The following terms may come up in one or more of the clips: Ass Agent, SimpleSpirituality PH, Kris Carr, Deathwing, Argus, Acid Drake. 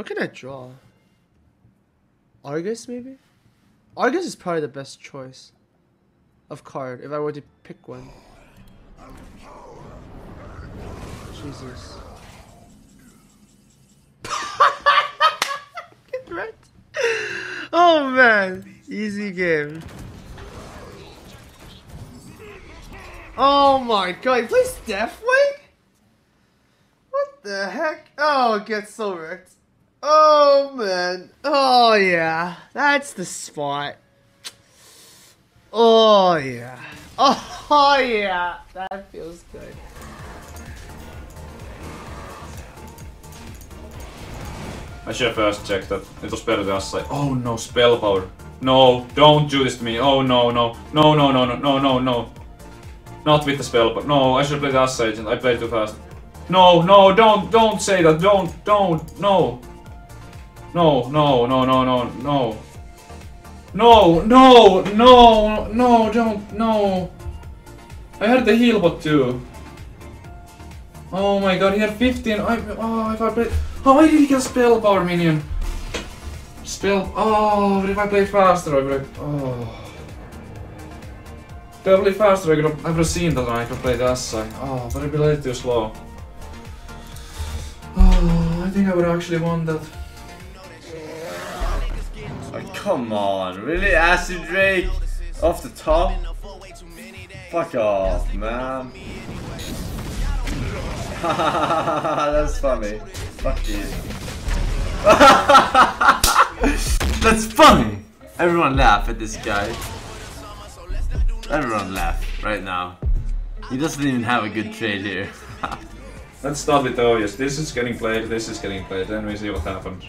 What can I draw? Argus, maybe? Argus is probably the best choice of card if I were to pick one. Jesus. Right? Oh man, easy game. Oh my god, he plays Deathwing? What the heck? Oh, it gets so wrecked. Oh man. Oh yeah, that's the spot. Oh yeah. Oh yeah, that feels good. I should first check that. It was better to us like, oh no, spell power. No, don't do this to me. Oh no, no, no, no, no, no, no, no, no. Not with the spell power. No, I should play the Ass Agent. I played too fast. No, no, don't say that. Don't, no. No, no, no, no, no, no. No, no, no, no, don't, no. I had the heal bot too. Oh my god, he had 15. Oh, if I play. Oh, I didn't get a spell power minion. Spell. Oh, but if I play faster, I would. Oh. Probably faster, I could have seen that I could play the Ass Agent. Oh, but it'd be a little too slow. Oh, I think I would actually won that. Oh, come on, really? Acid Drake? Off the top? Fuck off, man. That's funny. Fuck you. That's funny! Everyone laugh at this guy. Everyone laugh right now. He doesn't even have a good trade here. Let's start with the obvious. This is getting played, this is getting played, then we see what happens.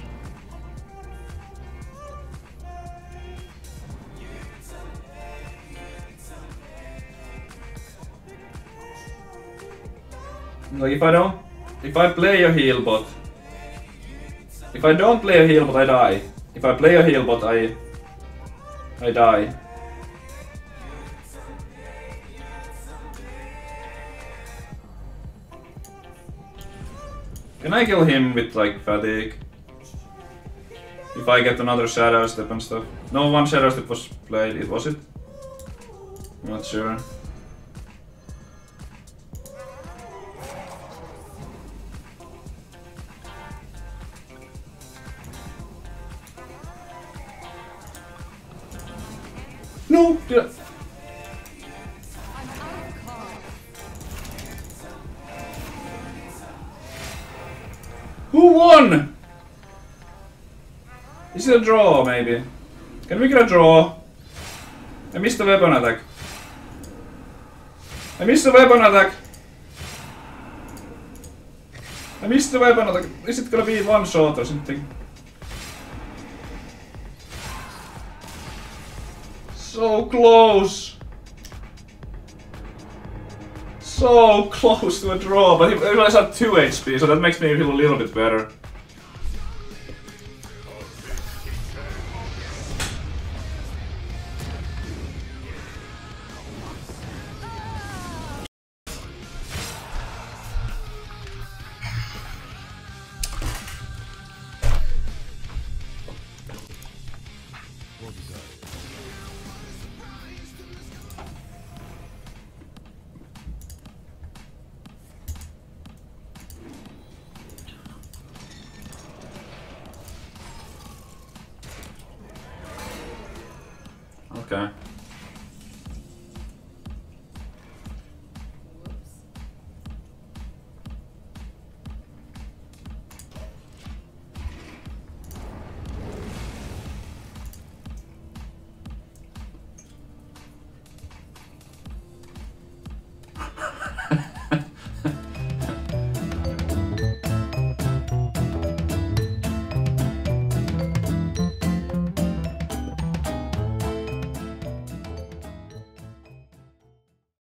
Like if I play a heal bot. If I don't play a heal bot, I die. If I play a heal bot, I die. Can I kill him with like fatigue? If I get another shadow step and stuff. No, one shadow step was played. It was it? I'm not sure. No! Who won? Is it a draw, maybe? Can we get a draw? I missed the weapon attack. I missed the weapon attack. I missed the weapon attack. Is it gonna be one shot or something? So close! So close to a draw, but he was at 2 HP, so that makes me feel a little bit better. Okay.